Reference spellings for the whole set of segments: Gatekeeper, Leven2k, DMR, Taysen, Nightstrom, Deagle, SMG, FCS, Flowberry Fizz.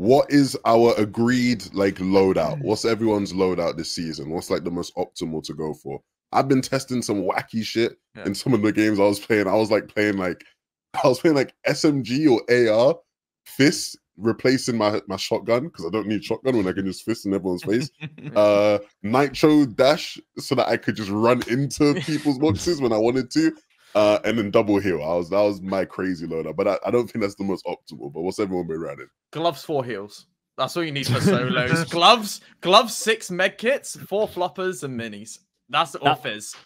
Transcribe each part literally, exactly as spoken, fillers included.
what is our agreed like loadout? What's everyone's loadout this season? What's like the most optimal to go for? I've been testing some wacky shit yeah. in some of the games I was playing. I was like playing like I was playing like S M G or A R, fist replacing my my shotgun because I don't need shotgun when I can just fist in everyone's face. uh, nitro dash so that I could just run into people's boxes when I wanted to, uh, and then double heal. I was that was my crazy loadout, but I, I don't think that's the most optimal. But what's everyone been running? Gloves, four heals. That's all you need for solos. gloves, gloves, six med kits, four floppers, and minis. That's all that, Fizz.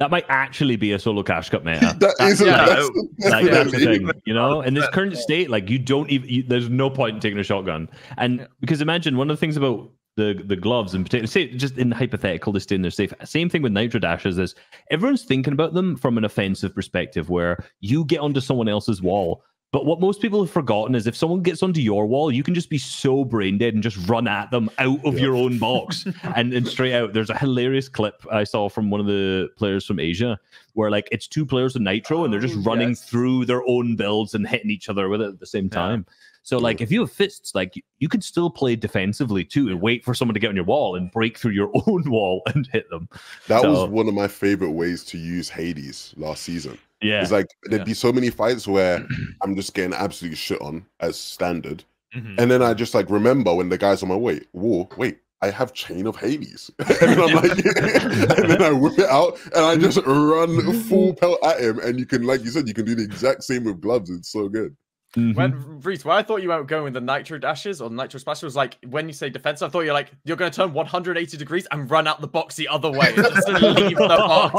That might actually be a solo cash cup meta. that is yeah. that's, that's, like, that's the thing, you know. In this current state, like you don't even. You, there's no point in taking a shotgun, and yeah. because imagine one of the things about the the gloves in particular. Say just in hypothetical, to stay in their safe. Same thing with nitro dashes is everyone's thinking about them from an offensive perspective, where you get onto someone else's wall. But what most people have forgotten is if someone gets onto your wall, you can just be so brain dead and just run at them out of yeah. your own box and, and straight out. There's a hilarious clip I saw from one of the players from Asia where like it's two players with nitro and they're just running yes. through their own builds and hitting each other with it at the same time. Yeah. So like if you have fists, like you, you can still play defensively too and wait for someone to get on your wall and break through your own wall and hit them. That so, was one of my favorite ways to use Hades last season. Yeah, it's like there'd yeah. be so many fights where I'm just getting absolutely shit on as standard, mm-hmm. and then I just like remember when the guys on my way, whoa, wait, I have Chain of Hades, and then I'm like, and then I whip it out and I just run full pelt at him, and you can, like you said, you can do the exact same with gloves. It's so good. Mm-hmm. When Reese, where I thought you were going with the nitro dashes or nitro splashes was like when you say defense, I thought you're like you're going to turn one hundred eighty degrees and run out the box the other way. And just leave the box.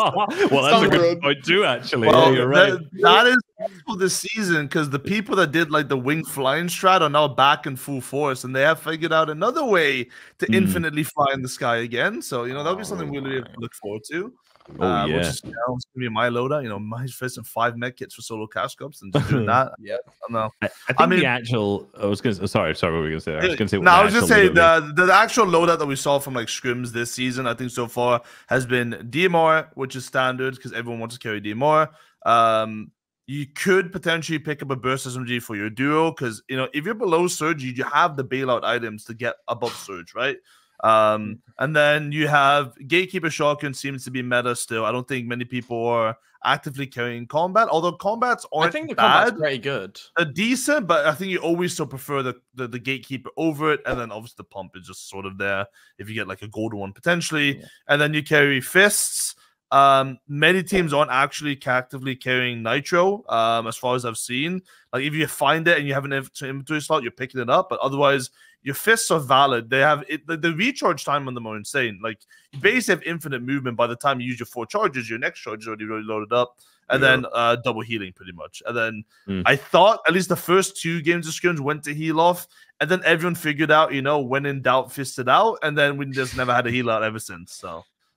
Well, that's so, a good point too, actually. Well, yeah, you're right. That, that is for this season because the people that did like the wing flying strat are now back in full force, and they have figured out another way to mm. infinitely fly in the sky again. So you know that'll be something we really look forward to. Oh, uh, yeah. Which is you know, gonna be my loadout, you know, my first and five med kits for solo cash cups and doing that. yeah, I don't know. I, I think I mean, the actual, I was gonna, sorry, sorry, what were we gonna say? I was gonna say, no, I was just saying the, the actual loadout that we saw from like scrims this season, I think so far has been D M R, which is standard because everyone wants to carry D M R. Um, you could potentially pick up a burst S M G for your duo because you know, if you're below surge, you have the bailout items to get above surge, right? Um, and then you have Gatekeeper shotgun seems to be meta still. I don't think many people are actively carrying combat, although combats aren't I think the bad. Combat's pretty good. They're decent, but I think you always still prefer the, the, the Gatekeeper over it. And then obviously the pump is just sort of there if you get like a golden one potentially. Yeah. And then you carry fists. Um, many teams aren't actually actively carrying nitro, um, as far as I've seen. Like if you find it and you have an inventory slot, you're picking it up, but otherwise your fists are valid. They have it, the, the recharge time on them are insane. Like you basically have infinite movement. By the time you use your four charges, your next charge is already really loaded up, and yeah. then uh, double healing pretty much. And then mm. I thought at least the first two games of scrims went to heal off, and then everyone figured out, you know, when in doubt, fist it out, and then we just never had a heal out ever since. So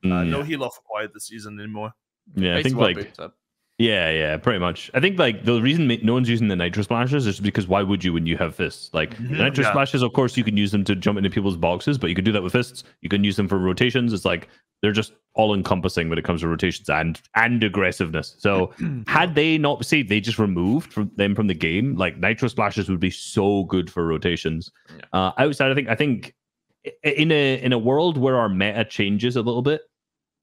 uh, mm, yeah. no heal off required this season anymore. Yeah, I think like. Yeah, yeah, pretty much. I think like the reason no one's using the nitro splashes is because why would you when you have fists? Like the nitro yeah. splashes, of course, you can use them to jump into people's boxes, but you can do that with fists. You can use them for rotations. It's like they're just all encompassing when it comes to rotations and and aggressiveness. So had they not say they just removed from them from the game, like nitro splashes would be so good for rotations. Yeah. Uh, outside, I think I think in a in a world where our meta changes a little bit.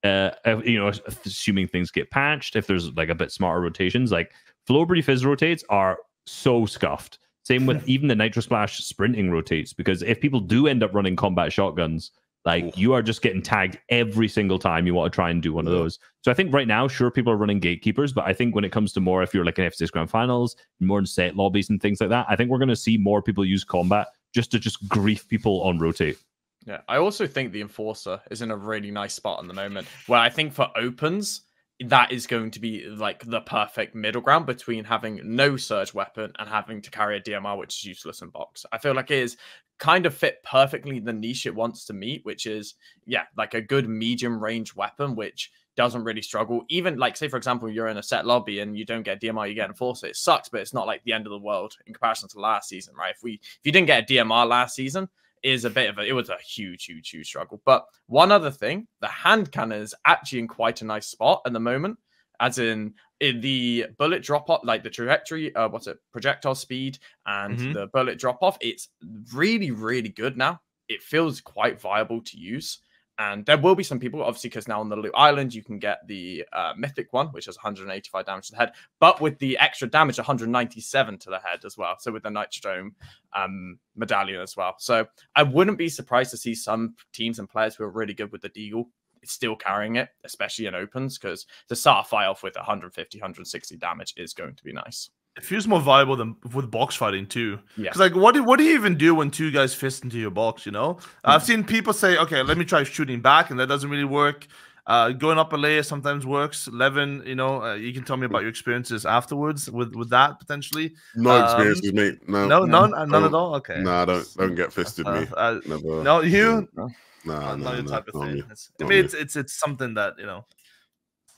Uh, you know, assuming things get patched, if there's like a bit smarter rotations, like Flowberry Fizz rotates are so scuffed. Same with even the nitro splash sprinting rotates, because if people do end up running combat shotguns, like Ooh. you are just getting tagged every single time you want to try and do one yeah. of those. So I think right now, sure, people are running gatekeepers, but I think when it comes to more, if you're like an F C S grand finals, more in set lobbies and things like that, I think we're going to see more people use combat just to just grief people on rotate. Yeah, I also think the Enforcer is in a really nice spot at the moment where I think for opens, that is going to be like the perfect middle ground between having no surge weapon and having to carry a D M R, which is useless in box. I feel like it is kind of fit perfectly the niche it wants to meet, which is, yeah, like a good medium range weapon, which doesn't really struggle. Even like, say, for example, you're in a set lobby and you don't get D M R, you get Enforcer. It sucks, but it's not like the end of the world in comparison to last season, right? If we, if you didn't get a D M R last season, is a bit of a, it was a huge, huge, huge struggle. But one other thing, the hand cannon is actually in quite a nice spot at the moment, as in in the bullet drop off, like the trajectory, uh, what's it, projectile speed, and mm-hmm. the bullet drop off, it's really, really good now. It feels quite viable to use. And there will be some people, obviously, because now on the Loot Island, you can get the uh, Mythic one, which is one hundred eighty-five damage to the head, but with the extra damage, one hundred ninety-seven to the head as well. So with the Nightstrom um, medallion as well. So I wouldn't be surprised to see some teams and players who are really good with the Deagle still carrying it, especially in opens, because to start a fight off with one hundred fifty, one hundred sixty damage is going to be nice. It feels more viable than with box fighting too. Yeah. Cause like, what do, what do you even do when two guys fist into your box? You know, mm-hmm. I've seen people say, okay, let me try shooting back, and that doesn't really work. Uh, going up a layer sometimes works. Levin, you know, uh, you can tell me about your experiences afterwards with with that potentially. No um, experiences, mate. No, no, none, none at all. Okay. No, nah, I don't don't get fisted, uh, me. Uh, Never. No, you. No, no, no, your no, type no, of thing. It's, I mean, it's, it's it's something that you know.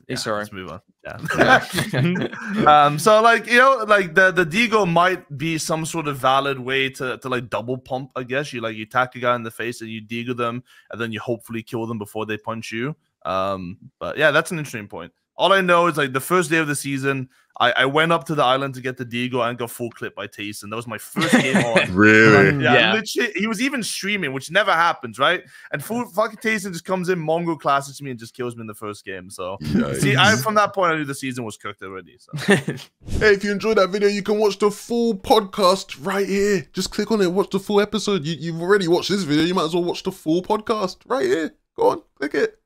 Yeah, sorry. Let's move on. Yeah. yeah. um, so like you know, like the the Deagle might be some sort of valid way to to like double pump. I guess you like you tack a guy in the face and you Deagle them, and then you hopefully kill them before they punch you. Um, but yeah, that's an interesting point. All I know is like the first day of the season, I, I went up to the island to get the Deagle and got full clip by Taysen. That was my first game on. Really? And, yeah. yeah. Literally, he was even streaming, which never happens, right? And full fucking Taysen just comes in, Mongo classes me, and just kills me in the first game. So nice. See, I, from that point, I knew the season was cooked already. So. Hey, if you enjoyed that video, you can watch the full podcast right here. Just click on it, watch the full episode. You, you've already watched this video. You might as well watch the full podcast right here. Go on, click it.